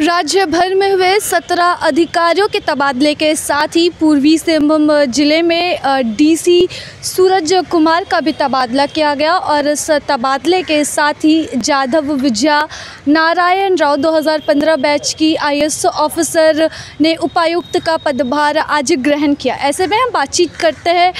राज्य भर में हुए 17 अधिकारियों के तबादले के साथ ही पूर्वी सिंहभूम जिले में डीसी सूरज कुमार का भी तबादला किया गया और इस तबादले के साथ ही जाधव विजया नारायण राव 2015 बैच की आईएएस ऑफिसर ने उपायुक्त का पदभार आज ग्रहण किया। ऐसे में हम बातचीत करते हैं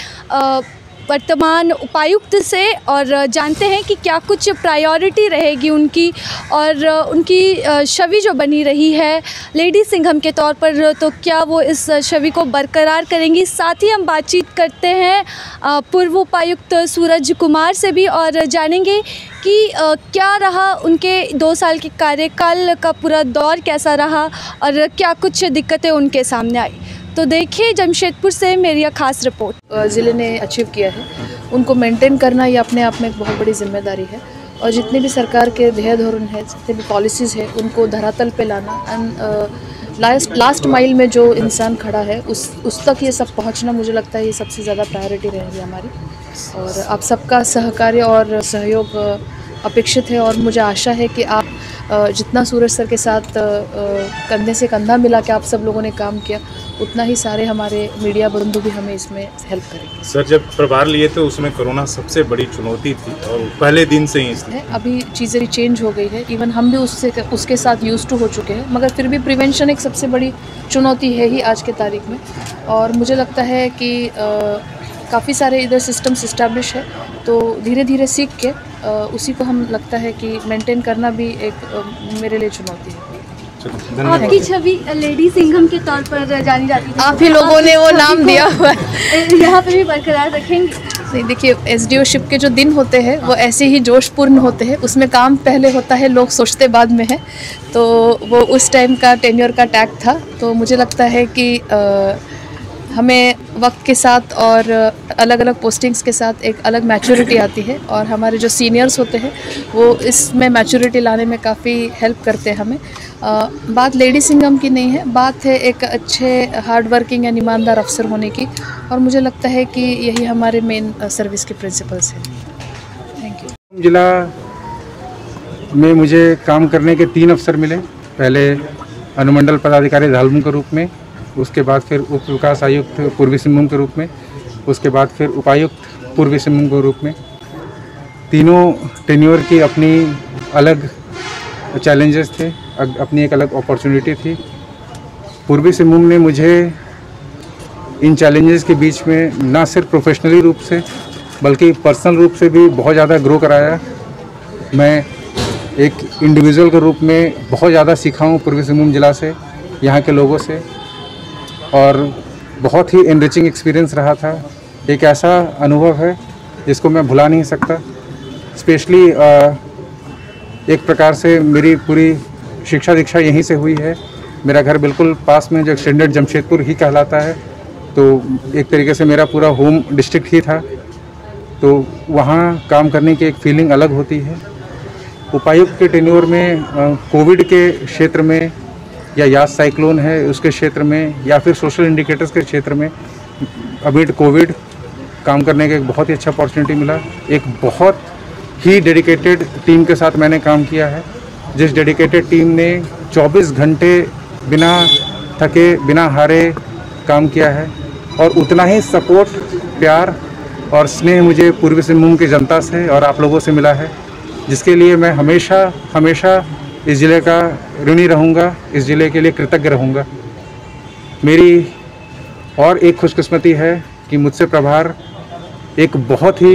वर्तमान उपायुक्त से और जानते हैं कि क्या कुछ प्रायोरिटी रहेगी उनकी और उनकी छवि जो बनी रही है लेडी सिंघम के तौर पर, तो क्या वो इस छवि को बरकरार करेंगी। साथ ही हम बातचीत करते हैं पूर्व उपायुक्त सूरज कुमार से भी और जानेंगे कि क्या रहा उनके 2 साल के कार्यकाल का पूरा दौर कैसा रहा और क्या कुछ दिक्कतें उनके सामने आई। तो देखिए जमशेदपुर से मेरी यह खास रिपोर्ट। ज़िले ने अचीव किया है, उनको मेंटेन करना ये अपने आप में एक बहुत बड़ी जिम्मेदारी है और जितने भी सरकार के ध्येय धोरण है, जितने भी पॉलिसीज़ है, उनको धरातल पे लाना एंड लास्ट माइल में जो इंसान खड़ा है उस तक ये सब पहुंचना, मुझे लगता है ये सबसे ज़्यादा प्रायोरिटी रहेगी हमारी। और आप सबका सहकार्य और सहयोग अपेक्षित है और मुझे आशा है कि आप जितना सूरज सर के साथ कंधे से कंधा मिला के आप सब लोगों ने काम किया, उतना ही सारे हमारे मीडिया बंधु भी हमें इसमें हेल्प करेंगे। सर, जब प्रभार लिए तो उसमें कोरोना सबसे बड़ी चुनौती थी और पहले दिन से ही है। अभी चीज़ें चेंज हो गई है, इवन हम भी उसके साथ यूज टू हो चुके हैं, मगर फिर भी प्रिवेंशन एक सबसे बड़ी चुनौती है ही आज के तारीख में। और मुझे लगता है कि काफ़ी सारे इधर सिस्टम्स इस्टेब्लिश है, तो धीरे धीरे सीख के उसी को हम लगता है कि मेंटेन करना भी एक मेरे लिए चुनौती है। आपकी छवि लेडी सिंघम के तौर पर जानी जाती है, आप ही लोगों ने वो नाम दिया हुआ है, यहाँ पर भी बरकरार रखेंगे। नहीं, देखिए एसडीओ शिप के जो दिन होते हैं वो ऐसे ही जोशपूर्ण होते हैं, उसमें काम पहले होता है, लोग सोचते बाद में है, तो वो उस टाइम का टेन्योर का टैग था। तो मुझे लगता है कि हमें वक्त के साथ और अलग अलग पोस्टिंग्स के साथ एक अलग मैच्योरिटी आती है और हमारे जो सीनियर्स होते हैं वो इसमें मैच्योरिटी लाने में काफ़ी हेल्प करते हैं हमें। बात लेडी सिंघम की नहीं है, बात है एक अच्छे हार्ड वर्किंग एंड ईमानदार अफसर होने की और मुझे लगता है कि यही हमारे मेन सर्विस के प्रिंसिपल्स हैं। Thank you. जिला में मुझे काम करने के 3 अफसर मिले, पहले अनुमंडल पदाधिकारी झालमुम के रूप में, उसके बाद फिर उप विकास आयुक्त पूर्वी सिंहभूम के रूप में, उसके बाद फिर उपायुक्त पूर्वी सिंहभूम के रूप में। तीनों टेन्योर की अपनी अलग चैलेंजेस थे, अपनी एक अलग अपॉर्चुनिटी थी। पूर्वी सिंहभूम ने मुझे इन चैलेंजेस के बीच में ना सिर्फ प्रोफेशनली रूप से बल्कि पर्सनल रूप से भी बहुत ज़्यादा ग्रो कराया। मैं एक इंडिविजुअल के रूप में बहुत ज़्यादा सीखा हूँ पूर्वी सिंहभूम ज़िला से, यहाँ के लोगों से, और बहुत ही एनरिचिंग एक्सपीरियंस रहा था। एक ऐसा अनुभव है जिसको मैं भुला नहीं सकता। स्पेशली एक प्रकार से मेरी पूरी शिक्षा दीक्षा यहीं से हुई है, मेरा घर बिल्कुल पास में जो एक्सटेंडेड जमशेदपुर ही कहलाता है, तो एक तरीके से मेरा पूरा होम डिस्ट्रिक्ट ही था, तो वहाँ काम करने की एक फीलिंग अलग होती है। उपायुक्त के टेन्योर में कोविड के क्षेत्र में या यास साइक्लोन है उसके क्षेत्र में या फिर सोशल इंडिकेटर्स के क्षेत्र में अमिड कोविड काम करने का एक बहुत ही अच्छा अपॉर्चुनिटी मिला। एक बहुत ही डेडिकेटेड टीम के साथ मैंने काम किया है, जिस डेडिकेटेड टीम ने 24 घंटे बिना थके बिना हारे काम किया है और उतना ही सपोर्ट, प्यार और स्नेह मुझे पूर्वी सिंहभूम की जनता से और आप लोगों से मिला है, जिसके लिए मैं हमेशा हमेशा इस ज़िले का ऋणी रहूँगा, इस ज़िले के लिए कृतज्ञ रहूँगा। मेरी और एक खुशकिस्मती है कि मुझसे प्रभार एक बहुत ही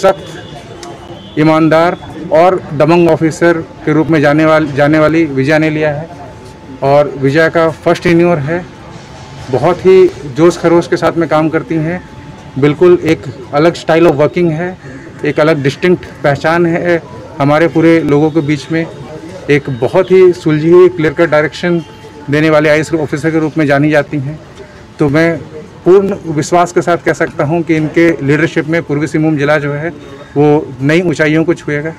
सख्त, ईमानदार और दबंग ऑफिसर के रूप में जाने वाली विजया ने लिया है और विजया का फर्स्ट टेन्योर है। बहुत ही जोश खरोश के साथ में काम करती हैं, बिल्कुल एक अलग स्टाइल ऑफ वर्किंग है, एक अलग डिस्टिंक्ट पहचान है हमारे पूरे लोगों के बीच में। एक बहुत ही सुलझी हुई, क्लियर कट डायरेक्शन देने वाले आईएएस ऑफिसर के रूप में जानी जाती हैं, तो मैं पूर्ण विश्वास के साथ कह सकता हूं कि इनके लीडरशिप में पूर्वी सिंहभूम जिला जो है वो नई ऊंचाइयों को छुएगा।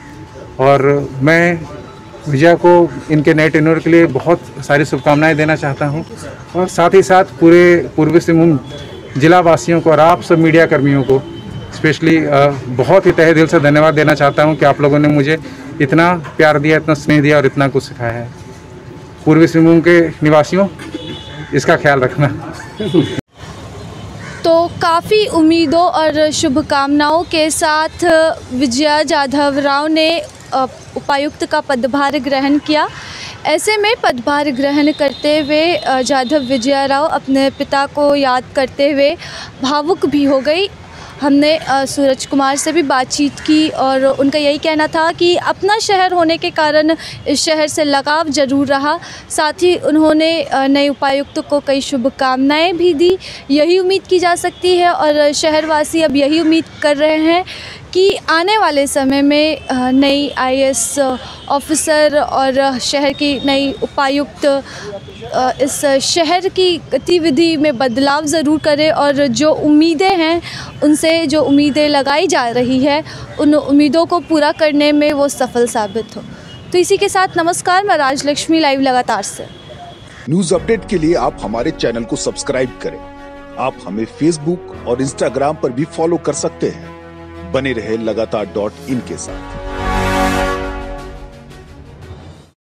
और मैं विजया को इनके नए टेन्योर के लिए बहुत सारी शुभकामनाएं देना चाहता हूं और साथ ही साथ पूरे पूर्वी सिंहभूम जिला वासियों को और आप सब मीडिया कर्मियों को स्पेशली बहुत ही तहे दिल से धन्यवाद देना चाहता हूँ कि आप लोगों ने मुझे इतना प्यार दिया, इतना स्नेह दिया और इतना कुछ सिखाया है। पूर्वी सिंहभूम के निवासियों इसका ख्याल रखना। तो काफ़ी उम्मीदों और शुभकामनाओं के साथ विजया जाधव राव ने उपायुक्त का पदभार ग्रहण किया। ऐसे में पदभार ग्रहण करते हुए जाधव विजया राव अपने पिता को याद करते हुए भावुक भी हो गई। हमने सूरज कुमार से भी बातचीत की और उनका यही कहना था कि अपना शहर होने के कारण इस शहर से लगाव जरूर रहा। साथ ही उन्होंने नए उपायुक्त को कई शुभकामनाएं भी दी। यही उम्मीद की जा सकती है और शहरवासी अब यही उम्मीद कर रहे हैं कि आने वाले समय में नई IAS ऑफिसर और शहर की नई उपायुक्त इस शहर की गतिविधि में बदलाव ज़रूर करें और जो उम्मीदें हैं उनसे जो उम्मीदें लगाई जा रही है उन उम्मीदों को पूरा करने में वो सफल साबित हो। तो इसी के साथ नमस्कार, मैं राज लक्ष्मी लाइव लगातार से। न्यूज़ अपडेट के लिए आप हमारे चैनल को सब्सक्राइब करें। आप हमें फेसबुक और इंस्टाग्राम पर भी फॉलो कर सकते हैं। बने रहे लगातार.in के साथ।